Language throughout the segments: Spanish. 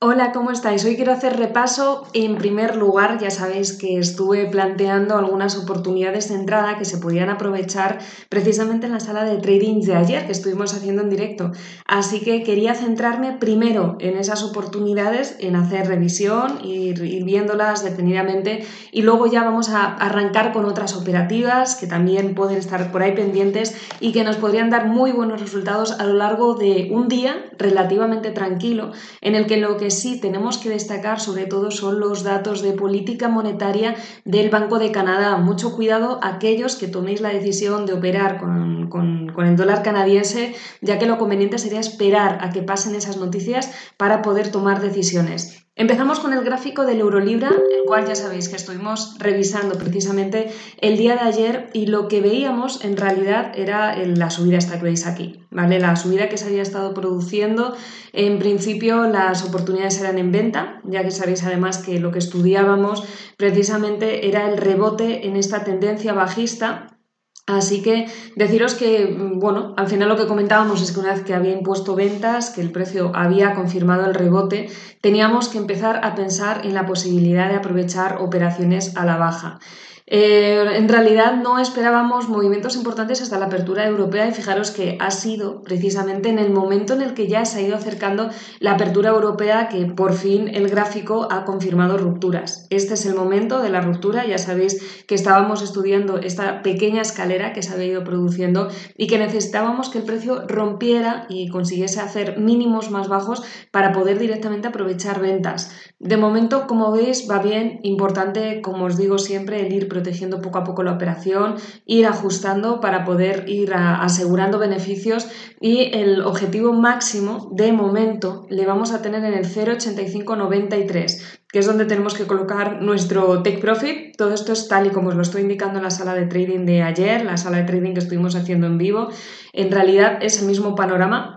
Hola, ¿cómo estáis? Hoy quiero hacer repaso. En primer lugar, ya sabéis que estuve planteando algunas oportunidades de entrada que se podían aprovechar precisamente en la sala de trading de ayer que estuvimos haciendo en directo. Así que quería centrarme primero en esas oportunidades, en hacer revisión, ir viéndolas detenidamente y luego ya vamos a arrancar con otras operativas que también pueden estar por ahí pendientes y que nos podrían dar muy buenos resultados a lo largo de un día relativamente tranquilo en el que lo que sí tenemos que destacar sobre todo son los datos de política monetaria del Banco de Canadá. Mucho cuidado aquellos que toméis la decisión de operar con el dólar canadiense, ya que lo conveniente sería esperar a que pasen esas noticias para poder tomar decisiones. Empezamos con el gráfico del Eurolibra, el cual ya sabéis que estuvimos revisando precisamente el día de ayer y lo que veíamos en realidad era la subida esta que veis aquí, ¿vale? La subida que se había estado produciendo. En principio las oportunidades eran en venta, ya que sabéis además que lo que estudiábamos precisamente era el rebote en esta tendencia bajista. Así que deciros que, bueno, al final lo que comentábamos es que una vez que había impuesto ventas, que el precio había confirmado el rebote, teníamos que empezar a pensar en la posibilidad de aprovechar operaciones a la baja. En realidad no esperábamos movimientos importantes hasta la apertura europea y fijaros que ha sido precisamente en el momento en el que ya se ha ido acercando la apertura europea que por fin el gráfico ha confirmado rupturas. Este es el momento de la ruptura, ya sabéis que estábamos estudiando esta pequeña escalera que se había ido produciendo y que necesitábamos que el precio rompiera y consiguiese hacer mínimos más bajos para poder directamente aprovechar ventas. De momento, como veis, va bien, importante, como os digo siempre, el ir protegiendo poco a poco la operación, ir ajustando para poder ir asegurando beneficios y el objetivo máximo de momento le vamos a tener en el 0,8593, que es donde tenemos que colocar nuestro take profit. Todo esto es tal y como os lo estoy indicando en la sala de trading de ayer, la sala de trading que estuvimos haciendo en vivo. En realidad es el mismo panorama,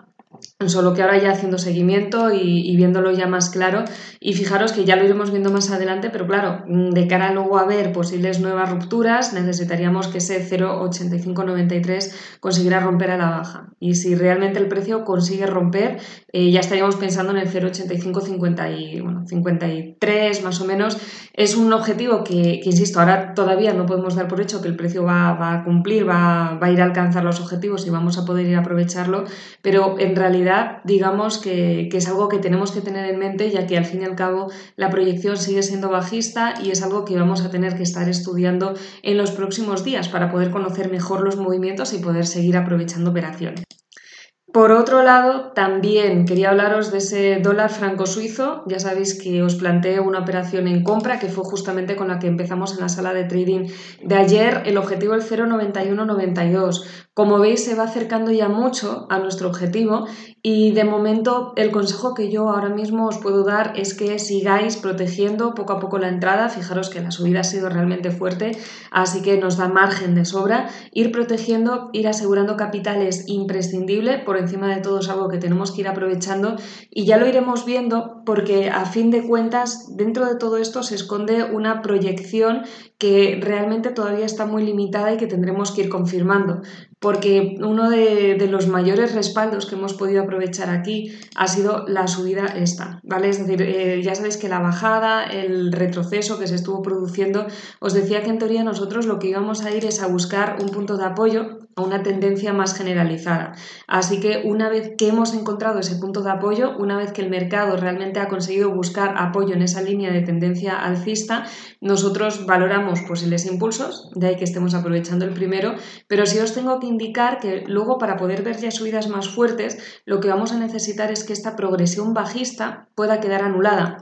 solo que ahora ya haciendo seguimiento y viéndolo ya más claro, y fijaros que ya lo iremos viendo más adelante, pero claro, de cara luego a ver posibles nuevas rupturas necesitaríamos que ese 0,8593 consiguiera romper a la baja, y si realmente el precio consigue romper ya estaríamos pensando en el 0,8553 más o menos. Es un objetivo que insisto, ahora todavía no podemos dar por hecho que el precio va a cumplir, va a ir a alcanzar los objetivos y vamos a poder ir a aprovecharlo, pero en realidad digamos que es algo que tenemos que tener en mente, ya que al fin y al cabo la proyección sigue siendo bajista y es algo que vamos a tener que estar estudiando en los próximos días para poder conocer mejor los movimientos y poder seguir aprovechando operaciones. Por otro lado, también quería hablaros de ese dólar franco suizo. Ya sabéis que os planteé una operación en compra que fue justamente con la que empezamos en la sala de trading de ayer, el objetivo el 0,9192. Como veis, se va acercando ya mucho a nuestro objetivo y de momento el consejo que yo ahora mismo os puedo dar es que sigáis protegiendo poco a poco la entrada. Fijaros que la subida ha sido realmente fuerte, así que nos da margen de sobra. Ir protegiendo, ir asegurando capital es imprescindible, por encima de todo es algo que tenemos que ir aprovechando y ya lo iremos viendo, porque a fin de cuentas dentro de todo esto se esconde una proyección que realmente todavía está muy limitada y que tendremos que ir confirmando, porque uno de los mayores respaldos que hemos podido aprovechar aquí ha sido la subida esta, ¿vale? Es decir, ya sabéis que la bajada, el retroceso que se estuvo produciendo, os decía que en teoría nosotros lo que íbamos a ir es a buscar un punto de apoyo a una tendencia más generalizada. Así que una vez que hemos encontrado ese punto de apoyo, una vez que el mercado realmente ha conseguido buscar apoyo en esa línea de tendencia alcista, nosotros valoramos posibles impulsos, de ahí que estemos aprovechando el primero, pero sí os tengo que indicar que luego para poder ver ya subidas más fuertes, lo que vamos a necesitar es que esta progresión bajista pueda quedar anulada.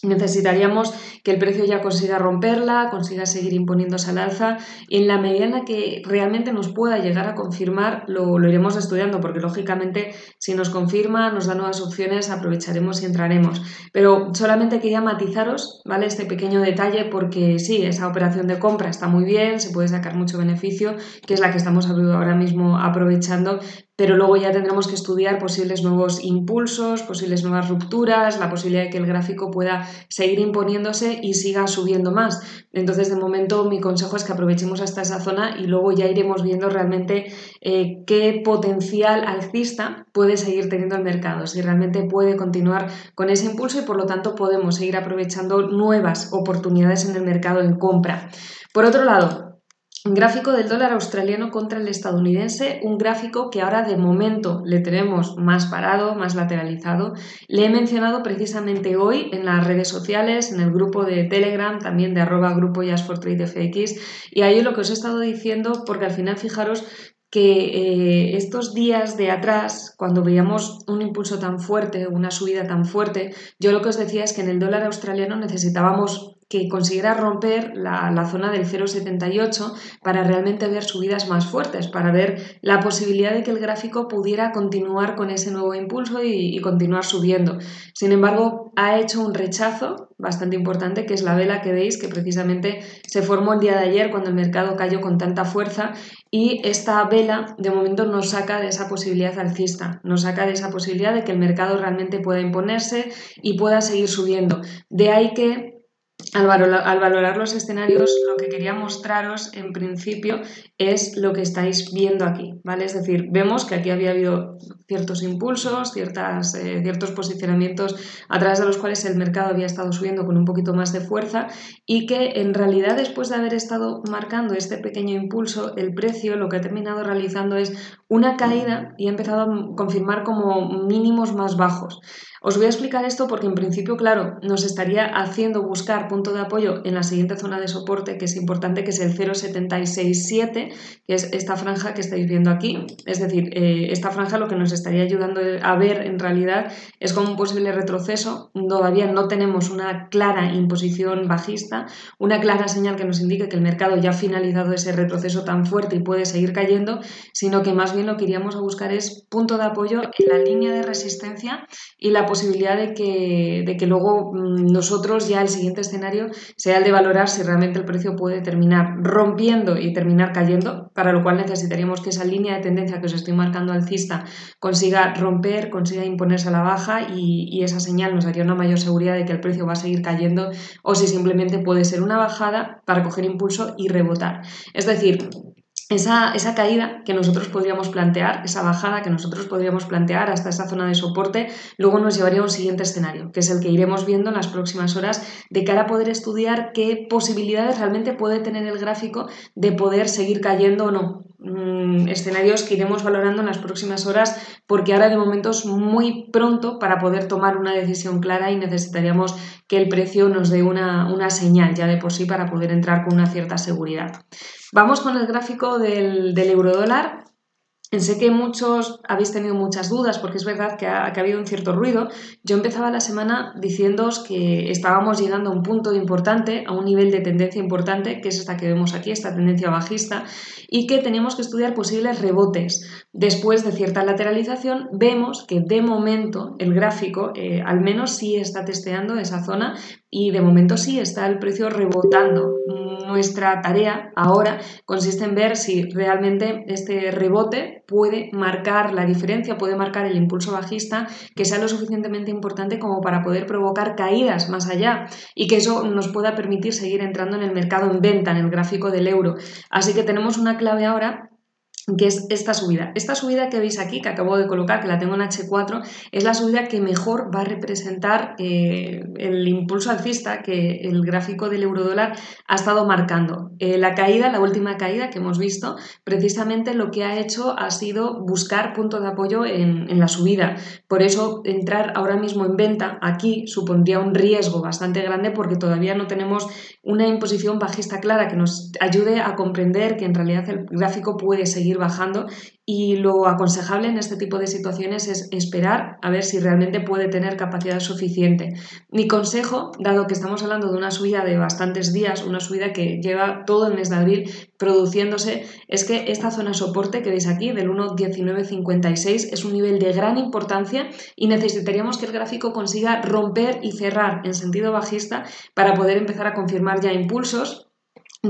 Necesitaríamos que el precio ya consiga romperla, consiga seguir imponiéndose al alza, y en la medida en la que realmente nos pueda llegar a confirmar lo iremos estudiando, porque lógicamente si nos confirma, nos da nuevas opciones, aprovecharemos y entraremos. Pero solamente quería matizaros, ¿vale?, este pequeño detalle, porque sí, esa operación de compra está muy bien, se puede sacar mucho beneficio, que es la que estamos ahora mismo aprovechando, pero luego ya tendremos que estudiar posibles nuevos impulsos, posibles nuevas rupturas, la posibilidad de que el gráfico pueda seguir imponiéndose y siga subiendo más. Entonces, de momento, mi consejo es que aprovechemos hasta esa zona y luego ya iremos viendo realmente qué potencial alcista puede seguir teniendo el mercado, si realmente puede continuar con ese impulso y, por lo tanto, podemos seguir aprovechando nuevas oportunidades en el mercado en compra. Por otro lado, gráfico del dólar australiano contra el estadounidense, un gráfico que ahora de momento le tenemos más parado, más lateralizado. Le he mencionado precisamente hoy en las redes sociales, en el grupo de Telegram, también de @grupo Just For Trade Fx, y ahí lo que os he estado diciendo, porque al final fijaros que estos días de atrás, cuando veíamos un impulso tan fuerte, una subida tan fuerte, yo lo que os decía es que en el dólar australiano necesitábamos que consiguiera romper la zona del 0,78 para realmente ver subidas más fuertes, para ver la posibilidad de que el gráfico pudiera continuar con ese nuevo impulso y continuar subiendo. Sin embargo, ha hecho un rechazo bastante importante, que es la vela que veis, que precisamente se formó el día de ayer cuando el mercado cayó con tanta fuerza, y esta vela de momento nos saca de esa posibilidad alcista, nos saca de esa posibilidad de que el mercado realmente pueda imponerse y pueda seguir subiendo. De ahí que al valorar los escenarios, lo que quería mostraros en principio es lo que estáis viendo aquí, ¿vale? Es decir, vemos que aquí había habido ciertos impulsos, ciertos posicionamientos a través de los cuales el mercado había estado subiendo con un poquito más de fuerza, y que en realidad, después de haber estado marcando este pequeño impulso, el precio lo que ha terminado realizando es una caída y ha empezado a confirmar como mínimos más bajos. Os voy a explicar esto porque en principio, claro, nos estaría haciendo buscar punto de apoyo en la siguiente zona de soporte, que es importante, que es el 0,767, que es esta franja que estáis viendo aquí. Es decir, esta franja lo que nos estaría ayudando a ver en realidad es como un posible retroceso. Todavía no tenemos una clara imposición bajista, una clara señal que nos indique que el mercado ya ha finalizado ese retroceso tan fuerte y puede seguir cayendo, sino que más bien lo que iríamos a buscar es punto de apoyo en la línea de resistencia y la posibilidad de que luego nosotros ya el siguiente escenario sea el de valorar si realmente el precio puede terminar rompiendo y terminar cayendo, para lo cual necesitaríamos que esa línea de tendencia que os estoy marcando alcista consiga romper, consiga imponerse a la baja, y esa señal nos daría una mayor seguridad de que el precio va a seguir cayendo, o si simplemente puede ser una bajada para coger impulso y rebotar. Es decir, esa caída que nosotros podríamos plantear, esa bajada que nosotros podríamos plantear hasta esa zona de soporte, luego nos llevaría a un siguiente escenario, que es el que iremos viendo en las próximas horas de cara a poder estudiar qué posibilidades realmente puede tener el gráfico de poder seguir cayendo o no. Escenarios que iremos valorando en las próximas horas, porque ahora de momento es muy pronto para poder tomar una decisión clara y necesitaríamos que el precio nos dé una señal ya de por sí para poder entrar con una cierta seguridad. Vamos con el gráfico del eurodólar. Sé que muchos habéis tenido muchas dudas porque es verdad que ha habido un cierto ruido. Yo empezaba la semana diciéndoos que estábamos llegando a un punto importante, a un nivel de tendencia importante, que es esta que vemos aquí, esta tendencia bajista, y que teníamos que estudiar posibles rebotes. Después de cierta lateralización, vemos que de momento el gráfico al menos sí está testeando esa zona y de momento sí está el precio rebotando. Nuestra tarea ahora consiste en ver si realmente este rebote puede marcar la diferencia, puede marcar el impulso bajista que sea lo suficientemente importante como para poder provocar caídas más allá y que eso nos pueda permitir seguir entrando en el mercado en venta, en el gráfico del euro. Así que tenemos una clave ahora, que es esta subida que veis aquí, que acabo de colocar, que la tengo en H4, es la subida que mejor va a representar el impulso alcista que el gráfico del eurodólar ha estado marcando. La caída, la última caída que hemos visto, precisamente lo que ha hecho ha sido buscar punto de apoyo en la subida. Por eso entrar ahora mismo en venta aquí supondría un riesgo bastante grande, porque todavía no tenemos una imposición bajista clara que nos ayude a comprender que en realidad el gráfico puede seguir bajando, y lo aconsejable en este tipo de situaciones es esperar a ver si realmente puede tener capacidad suficiente. Mi consejo, dado que estamos hablando de una subida de bastantes días, una subida que lleva todo el mes de abril produciéndose, es que esta zona soporte que veis aquí del 1,1956 es un nivel de gran importancia y necesitaríamos que el gráfico consiga romper y cerrar en sentido bajista para poder empezar a confirmar ya impulsos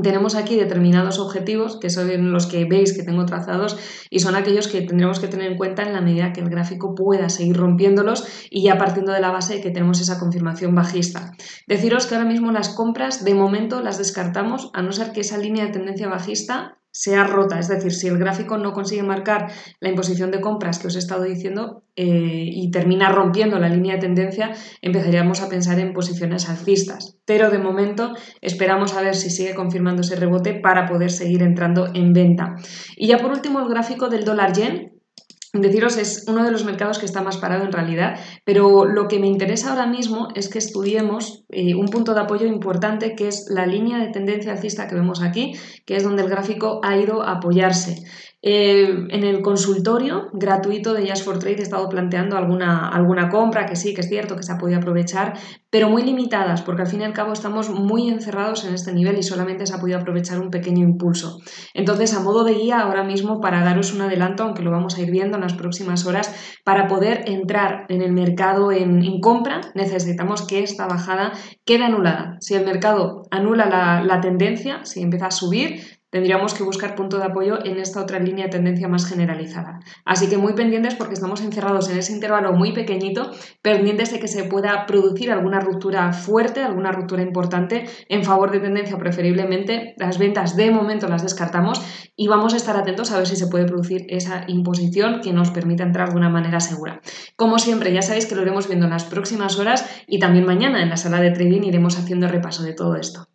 tenemos aquí determinados objetivos, que son los que veis que tengo trazados, y son aquellos que tendremos que tener en cuenta en la medida que el gráfico pueda seguir rompiéndolos y ya partiendo de la base de que tenemos esa confirmación bajista. Deciros que ahora mismo las compras, de momento, las descartamos, a no ser que esa línea de tendencia bajista sea rota, es decir, si el gráfico no consigue marcar la imposición de compras que os he estado diciendo y termina rompiendo la línea de tendencia, empezaríamos a pensar en posiciones alcistas. Pero de momento esperamos a ver si sigue confirmando ese rebote para poder seguir entrando en venta. Y ya por último el gráfico del dólar yen. Deciros, es uno de los mercados que está más parado en realidad, pero lo que me interesa ahora mismo es que estudiemos un punto de apoyo importante, que es la línea de tendencia alcista que vemos aquí, que es donde el gráfico ha ido a apoyarse. En el consultorio gratuito de Just For Trade he estado planteando alguna compra que sí, que es cierto que se ha podido aprovechar, pero muy limitadas, porque al fin y al cabo estamos muy encerrados en este nivel y solamente se ha podido aprovechar un pequeño impulso. Entonces, a modo de guía ahora mismo, para daros un adelanto, aunque lo vamos a ir viendo en las próximas horas, para poder entrar en el mercado en compra necesitamos que esta bajada quede anulada. Si el mercado anula la tendencia, si empieza a subir, tendríamos que buscar punto de apoyo en esta otra línea de tendencia más generalizada. Así que muy pendientes, porque estamos encerrados en ese intervalo muy pequeñito, pendientes de que se pueda producir alguna ruptura fuerte, alguna ruptura importante en favor de tendencia preferiblemente. Las ventas de momento las descartamos y vamos a estar atentos a ver si se puede producir esa imposición que nos permita entrar de una manera segura. Como siempre, ya sabéis que lo iremos viendo en las próximas horas y también mañana en la sala de trading iremos haciendo repaso de todo esto.